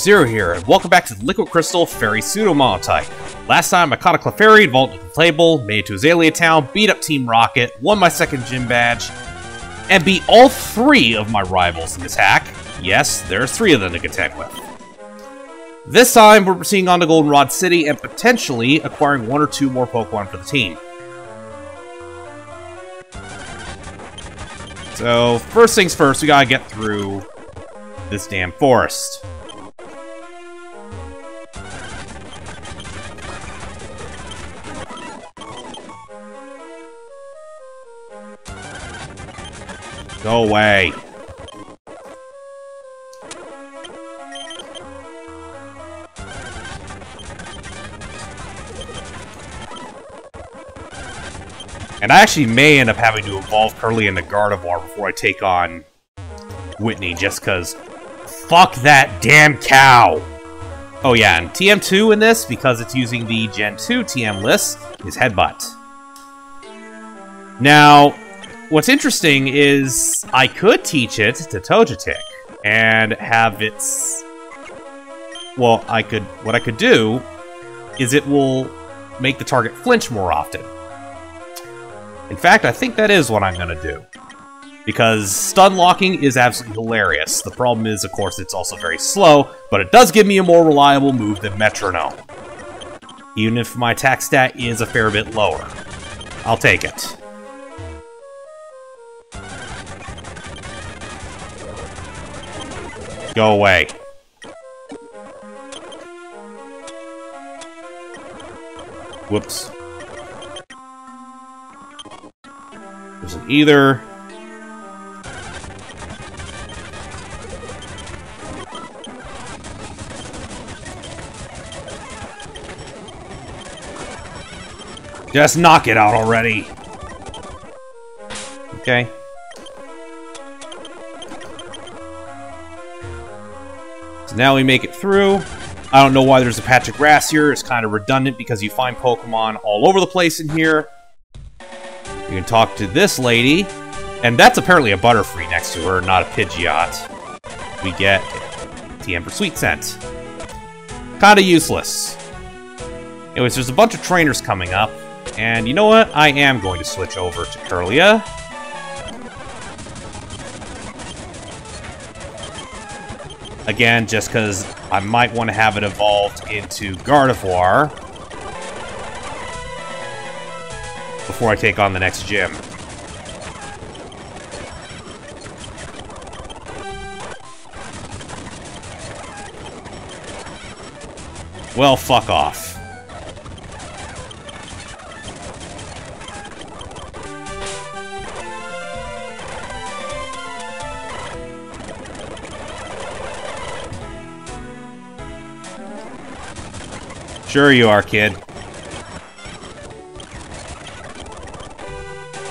Zero here, and welcome back to the Liquid Crystal Fairy Pseudo-Monotype. Last time I caught a Clefairy, evolved into Clefable, made it to Azalea Town, beat up Team Rocket, won my second gym badge, and beat all three of my rivals in this hack. Yes, there's three of them to contend with. This time we're proceeding on to Goldenrod City and potentially acquiring one or two more Pokemon for the team. So, first things first, we gotta get through this damn forest. Go away. And I actually may end up having to evolve Curly into Gardevoir before I take on Whitney, just because fuck that damn cow! Oh yeah, and TM2 in this, because it's using the Gen 2 TM list, is Headbutt. Now, what's interesting is I could teach it to Togetic and have its... Well, I could... What I could do is it will make the target flinch more often. In fact, I think that is what I'm gonna do, because stun locking is absolutely hilarious. The problem is, of course, it's also very slow, but it does give me a more reliable move than Metronome. Even if my attack stat is a fair bit lower. I'll take it. Go away. Whoops. There's an either. Just knock it out already. Okay. So now we make it through. I don't know why there's a patch of grass here. It's kind of redundant because you find Pokemon all over the place in here. You can talk to this lady, and that's apparently a Butterfree next to her, not a Pidgeot. We get TM for Sweet Scent. Kinda useless. Anyways, there's a bunch of trainers coming up, and you know what? I am going to switch over to Kurlia. Again, just because I might want to have it evolved into Gardevoir before I take on the next gym. Well, fuck off. Sure you are, kid.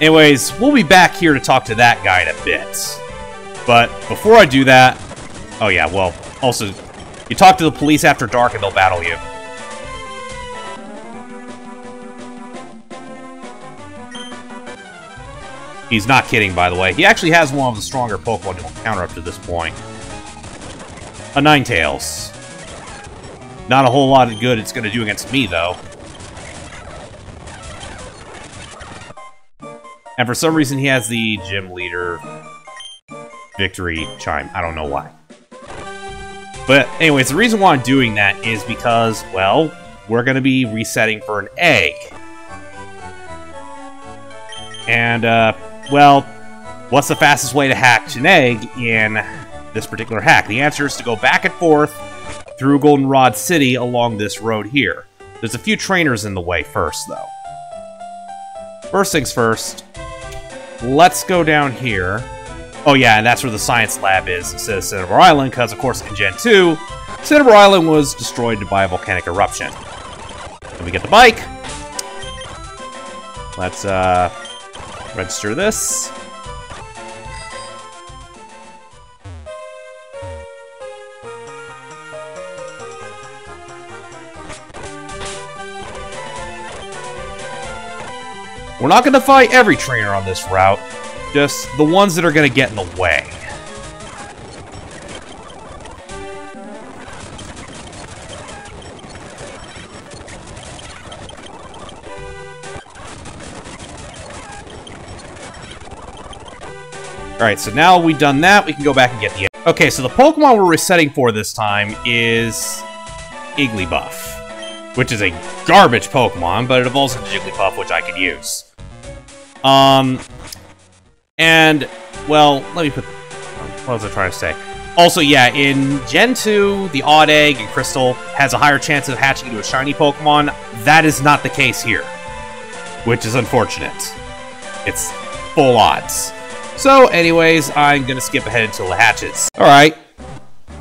Anyways, we'll be back here to talk to that guy in a bit. But before I do that... Oh yeah, well, also, you talk to the police after dark and they'll battle you. He's not kidding, by the way. He actually has one of the stronger Pokemon to encounter up to this point. A Ninetales. Not a whole lot of good it's going to do against me, though. And for some reason, he has the gym leader victory chime. I don't know why. But anyways, the reason why I'm doing that is because, well, we're going to be resetting for an egg. And, well, what's the fastest way to hatch an egg in this particular hack? The answer is to go back and forth through Goldenrod City along this road here. There's a few trainers in the way first, though. First things first, let's go down here. Oh yeah, and that's where the science lab is. It says Cinnabar Island, because of course in Gen 2, Cinnabar Island was destroyed by a volcanic eruption. And we get the bike. Let's register this. We're not going to fight every trainer on this route, just the ones that are going to get in the way. Alright, so now we've done that, we can go back and get the... Okay, so the Pokemon we're resetting for this time is... Igglybuff. Which is a garbage Pokemon, but it evolves into Jigglypuff, which I could use. And... well, let me put... what was I trying to say? Also, yeah, in Gen 2, the Odd Egg and Crystal has a higher chance of hatching into a shiny Pokemon. That is not the case here. Which is unfortunate. It's full odds. So, anyways, I'm gonna skip ahead until it hatches. Alright.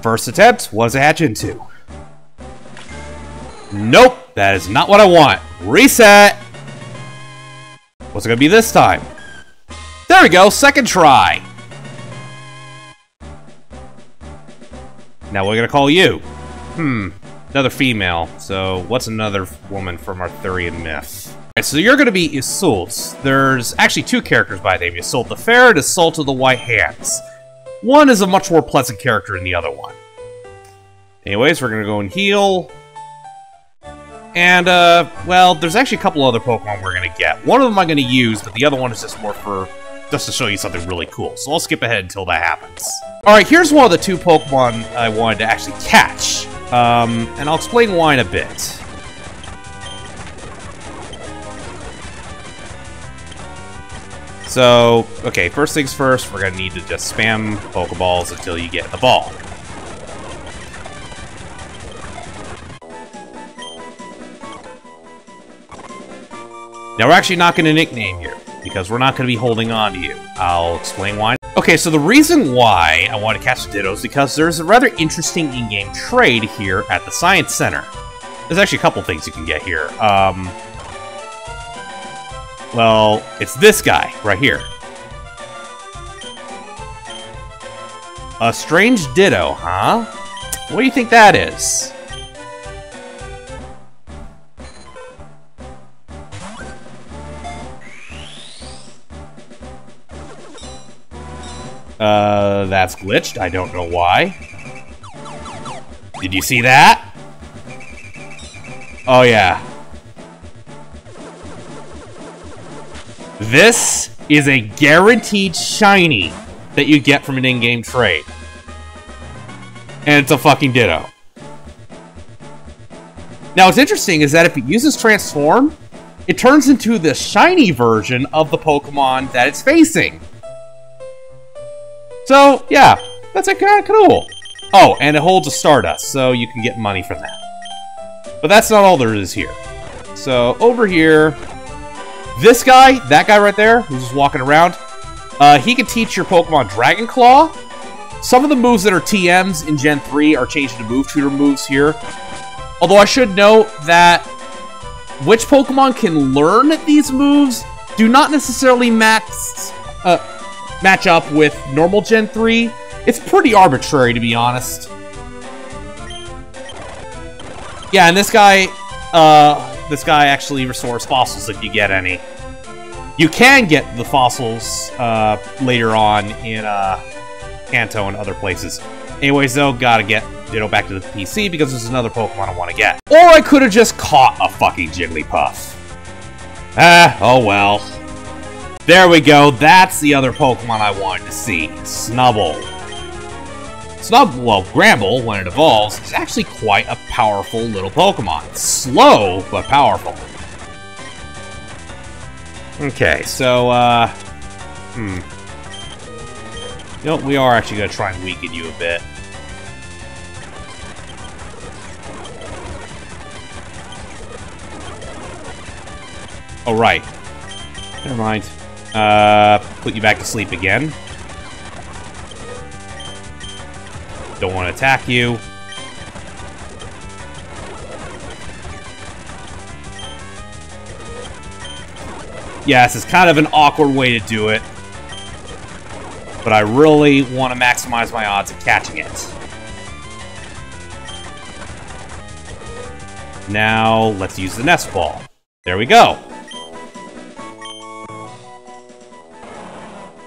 First attempt was a hatch into. Nope! That is not what I want. Reset! What's it gonna be this time? There we go! Second try! Now we're gonna call you. Another female. So, what's another woman from Arthurian myth? Alright, so you're gonna be Iseult. There's actually two characters by the name, Iseult the Fair and Iseult of the White Hands. One is a much more pleasant character than the other one. Anyways, we're gonna go and heal. And, well, there's actually a couple other Pokemon we're gonna get. One of them I'm gonna use, but the other one is just more for... just to show you something really cool. So I'll skip ahead until that happens. Alright, here's one of the two Pokemon I wanted to actually catch. And I'll explain why in a bit. So, okay, first things first, we're gonna need to just spam Pokeballs until you get the ball. Now, we're actually not gonna nickname here, because we're not gonna be holding on to you. I'll explain why. Okay, so the reason why I want to catch the Ditto is because there's a rather interesting in-game trade here at the Science Center. There's actually a couple things you can get here. Well, it's this guy, right here. A strange Ditto, huh? What do you think that is? That's glitched. I don't know why. Did you see that? Oh, yeah. This is a guaranteed shiny that you get from an in-game trade. And it's a fucking Ditto. Now, what's interesting is that if it uses Transform, it turns into the shiny version of the Pokemon that it's facing. So, yeah, that's kind of cool. Oh, and it holds a Stardust, so you can get money from that. But that's not all there is here. So, over here... this guy, that guy right there, who's just walking around, he can teach your Pokemon Dragon Claw. Some of the moves that are TMs in Gen 3 are changed to move tutor moves here. Although I should note that which Pokemon can learn these moves do not necessarily match up with normal Gen 3. It's pretty arbitrary, to be honest. Yeah, and this guy... this guy actually restores fossils if you get any. You can get the fossils later on in Kanto and other places. Anyways, though, gotta get Ditto back to the PC because there's another Pokemon I want to get. Or I could have just caught a fucking Jigglypuff. Oh well. There we go. That's the other Pokemon I wanted to see. Snubbull. Well, Granbull, when it evolves, is actually quite a powerful little Pokemon. Slow, but powerful. Okay, so, you know, we are actually going to try and weaken you a bit. Oh, right. Never mind. Put you back to sleep again. Don't want to attack you. Yes, it's kind of an awkward way to do it. But I really want to maximize my odds of catching it. Now, let's use the Nest Ball. There we go.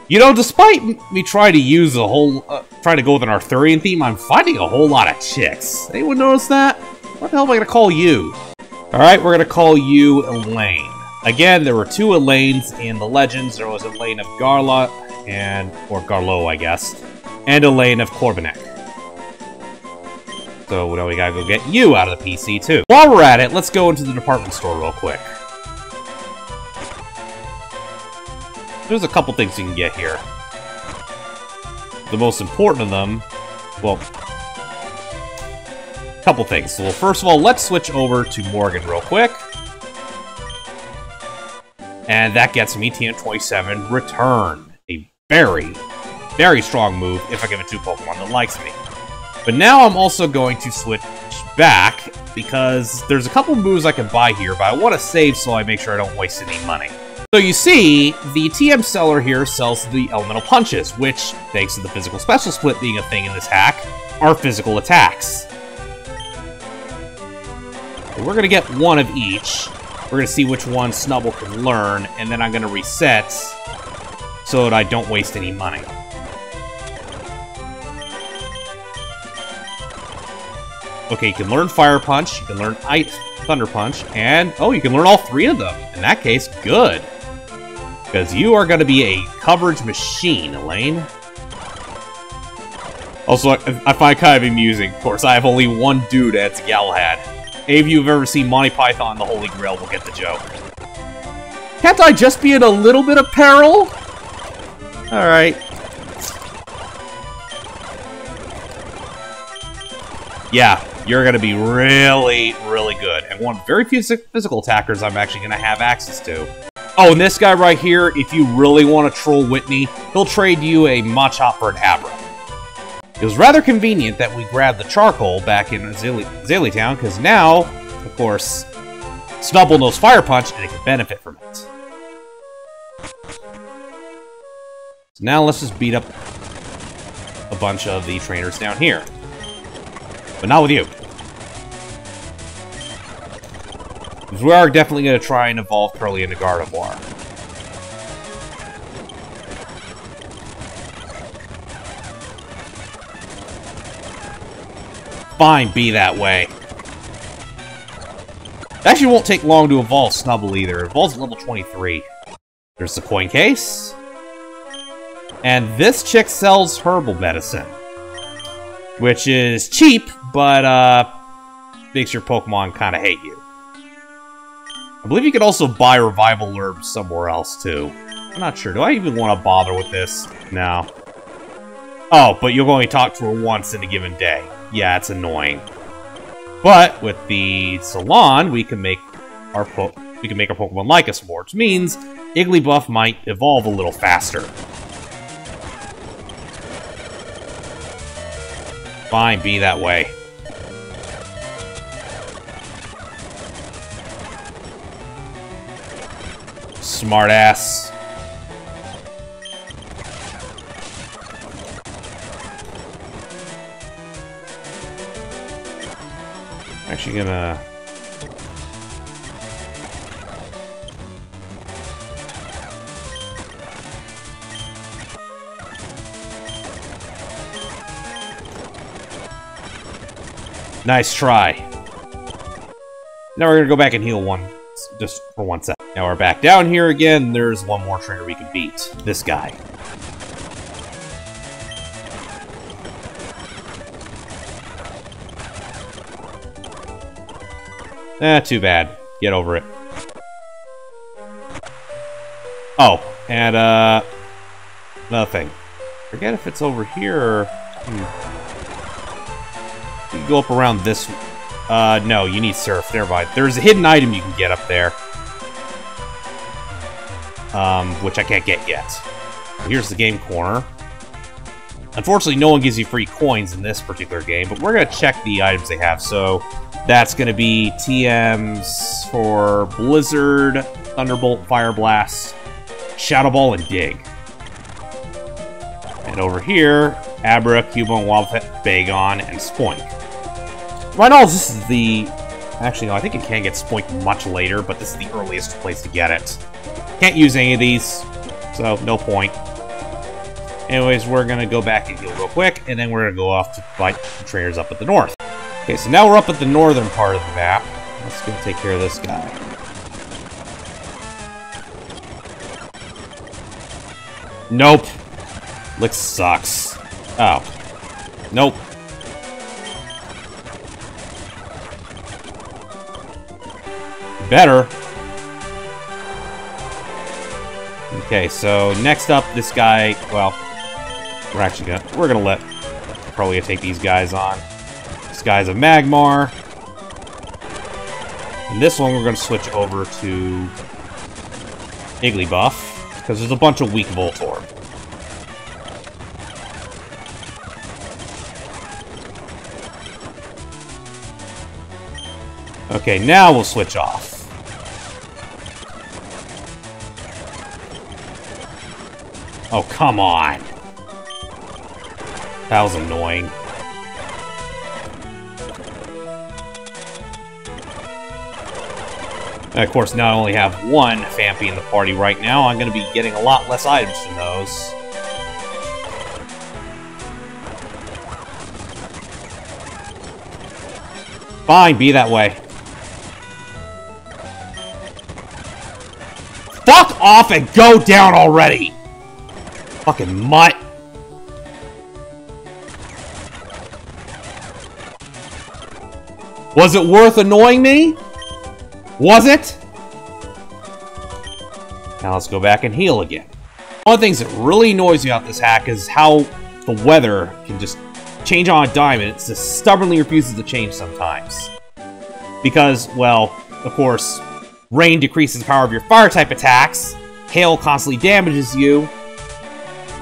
You know, despite me trying to use a whole... trying to go with an Arthurian theme, I'm finding a whole lot of chicks. Anyone notice that? What the hell am I going to call you? Alright, we're going to call you Elaine. Again, there were two Elaines in the Legends. There was Elaine of Garla and, or Garlow, I guess, and a lane of Corviknight. So now we gotta go get you out of the PC, too. While we're at it, let's go into the department store real quick. There's a couple things you can get here. The most important of them, well, a couple things. So, well, first of all, let's switch over to Morgan real quick. And that gets me TM27 Return. A very, very strong move if I give it to Pokemon that likes me. But now I'm also going to switch back because there's a couple moves I can buy here, but I want to save so I make sure I don't waste any money. So you see, the TM seller here sells the elemental punches, which, thanks to the physical special split being a thing in this hack, are physical attacks. So we're going to get one of each. We're going to see which one Snubble can learn, and then I'm going to reset so that I don't waste any money. Okay, you can learn Fire Punch, you can learn Thunder Punch, and, oh, you can learn all three of them. In that case, good. Because you are going to be a coverage machine, Elaine. Also, I find it kind of amusing. Of course, I have only one dude that's Galahad. Any of you who've ever seen Monty Python and the Holy Grail will get the joke. Can't I just be in a little bit of peril? Alright. Yeah, you're going to be really, really good. And one of the very few physical attackers I'm actually going to have access to. Oh, and this guy right here, if you really want to troll Whitney, he'll trade you a Machop for an Abra. It was rather convenient that we grabbed the charcoal back in Azalea Town, because now, of course, Snubble knows Fire Punch, and it can benefit from it. So now let's just beat up a bunch of the trainers down here. But not with you. Because we are definitely going to try and evolve Curly into Gardevoir. Fine, be that way. It actually won't take long to evolve Snubble either. It evolves at level 23. There's the coin case. And this chick sells herbal medicine. Which is cheap, but makes your Pokemon kind of hate you. I believe you could also buy Revival Herbs somewhere else too. I'm not sure. Do I even want to bother with this? No. Oh, but you'll only talk to her once in a given day. Yeah, it's annoying. But with the salon, we can make our Pokemon like us more, which means Igglybuff might evolve a little faster. Fine, be that way. Smart ass. Actually gonna... Nice try. Now we're gonna go back and heal one, just for one sec. Now we're back down here again. There's one more trainer we can beat. This guy. Eh, too bad. Get over it. Oh, and, another thing. Forget if it's over here or... You can go up around this... no, you need Surf. Never mind. There's a hidden item you can get up there. Which I can't get yet. Here's the game corner. Unfortunately, no one gives you free coins in this particular game, but we're gonna check the items they have, so... That's going to be TMs for Blizzard, Thunderbolt, Fire Blast, Shadow Ball, and Dig. And over here, Abra, Cubone, Wobbuffet, Bagon, and Spoink. Right now, this is the... Actually, no, I think it can get Spoink much later, but this is the earliest place to get it. Can't use any of these, so no point. Anyways, we're going to go back and heal real quick, and then we're going to go off to fight the trainers up at the north. Okay, so now we're up at the northern part of the map. Let's go take care of this guy. Nope. Lick sucks. Oh. Nope. Better. Okay, so next up, this guy, well, we're gonna let, probably gonna take these guys on. This guy's a Magmar. And this one, we're gonna switch over to Igglybuff, because there's a bunch of weak Voltorb. Okay, now we'll switch off. Oh, come on! That was annoying. And of course, now I only have one Fampi in the party right now. I'm going to be getting a lot less items from those. Fine, be that way. Fuck off and go down already! Fucking mutt. Was it worth annoying me? Was it? Now let's go back and heal again. One of the things that really annoys me about this hack is how the weather can just change on a dime, and it just stubbornly refuses to change sometimes. Because, well, of course, rain decreases the power of your fire-type attacks, hail constantly damages you,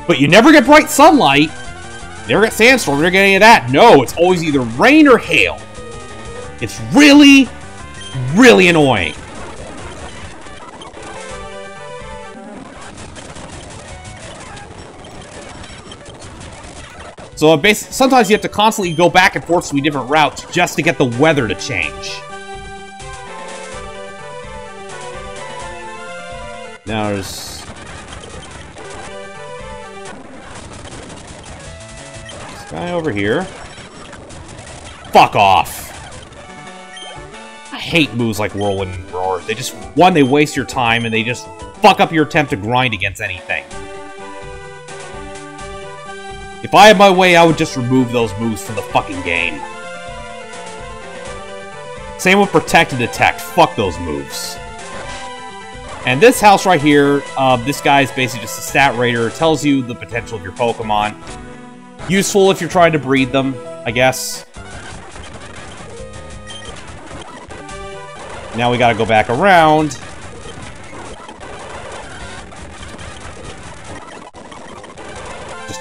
but you never get bright sunlight, you never get sandstorm, you never get any of that. No, it's always either rain or hail. It's really, really annoying. So sometimes you have to constantly go back and forth to different routes just to get the weather to change. Now there's... this guy over here. Fuck off. I hate moves like Whirlwind and Roar. They just, one, they waste your time, and they just fuck up your attempt to grind against anything. If I had my way, I would just remove those moves from the fucking game. Same with Protect and Detect. Fuck those moves. And this house right here, this guy is basically just a stat raider. It tells you the potential of your Pokemon. Useful if you're trying to breed them, I guess. Now we gotta go back around.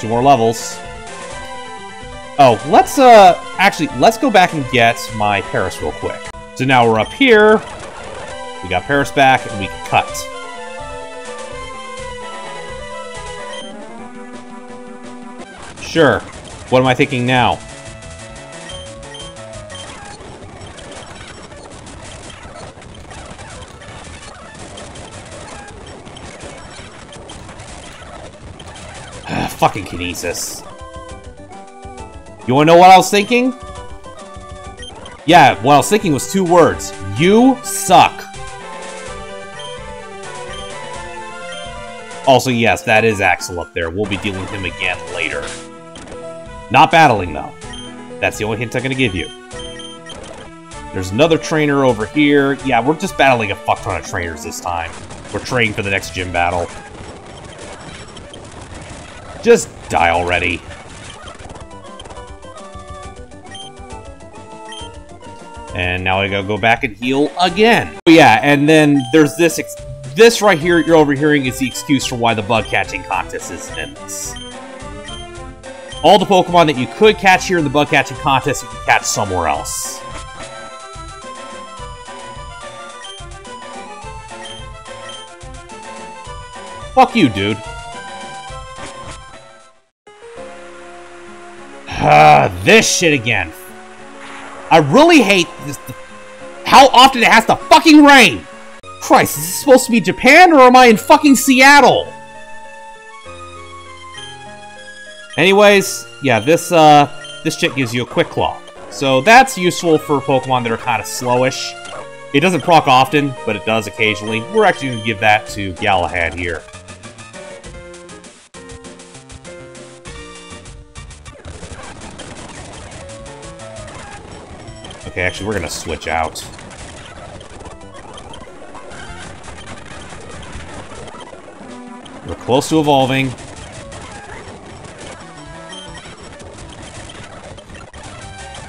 Two more levels. Oh, let's actually let's go back and get my Paris real quick. So now we're up here. We got Paris back and we can cut. Sure. What am I thinking now? Fucking Kinesis. You wanna know what I was thinking? Yeah, what I was thinking was two words. You suck. Also, yes, that is Axel up there. We'll be dealing with him again later. Not battling, though. That's the only hint I'm gonna give you. There's another trainer over here. Yeah, we're just battling a fuck ton of trainers this time. We're training for the next gym battle. Just die already. And now I gotta go back and heal again. Oh, yeah, and then there's this. This right here you're overhearing is the excuse for why the bug catching contest isn't in this. All the Pokemon that you could catch here in the bug catching contest, you can catch somewhere else. Fuck you, dude. This shit again. I really hate this, how often it has to fucking rain! Christ, is this supposed to be Japan or am I in fucking Seattle? Anyways, yeah, this this shit gives you a Quick Claw. So that's useful for Pokemon that are kind of slowish. It doesn't proc often, but it does occasionally. We're actually gonna give that to Galahad here. Okay, actually, we're gonna switch out. We're close to evolving.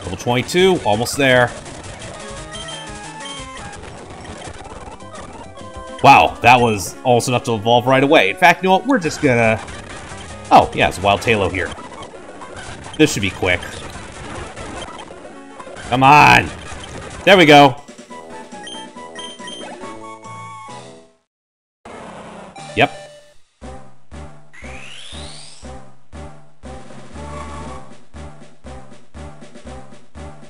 Level 22, almost there. Wow, that was almost enough to evolve right away. In fact, you know what, we're just gonna... Oh, yeah, it's Wild Tailo here. This should be quick. Come on! There we go! Yep.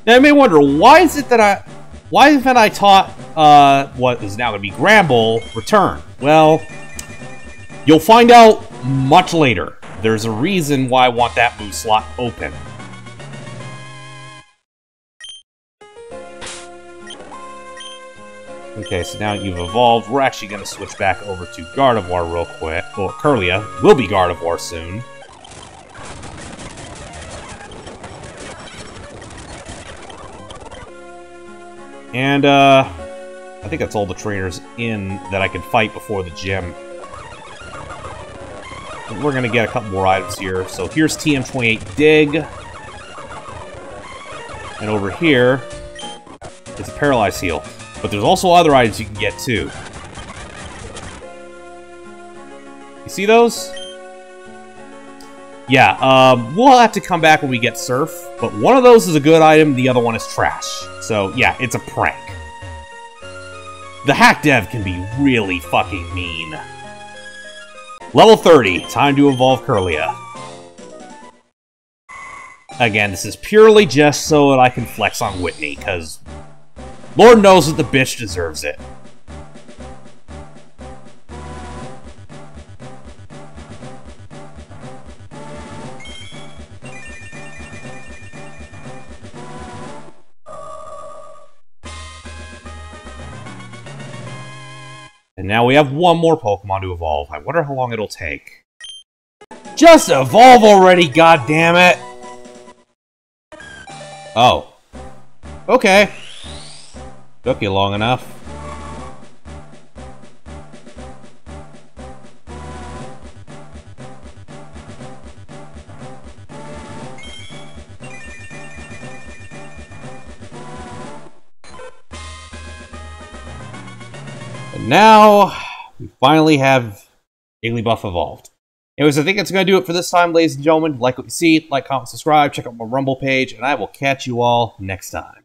Now, you may wonder, why is it that why haven't I taught what is now going to be Granbull Return? Well, you'll find out much later. There's a reason why I want that move slot open. Okay, so now you've evolved. We're actually going to switch back over to Gardevoir real quick. Well, Kurlia will be Gardevoir soon. And, I think that's all the trainers in that I can fight before the gym. But we're going to get a couple more items here. So here's TM28 Dig. And over here is a Paralyze Heal. But there's also other items you can get, too. You see those? Yeah, we'll have to come back when we get Surf. But one of those is a good item, the other one is trash. So, yeah, it's a prank. The hack dev can be really fucking mean. Level 30, time to evolve Kurlia. Again, this is purely just so that I can flex on Whitney, because... Lord knows that the bitch deserves it. And now we have one more Pokemon to evolve. I wonder how long it'll take. Just evolve already, goddammit! Oh. Okay. Took you long enough. And now, we finally have Igglybuff evolved. Anyways, I think that's going to do it for this time, ladies and gentlemen. Like what you see, like, comment, subscribe, check out my Rumble page, and I will catch you all next time.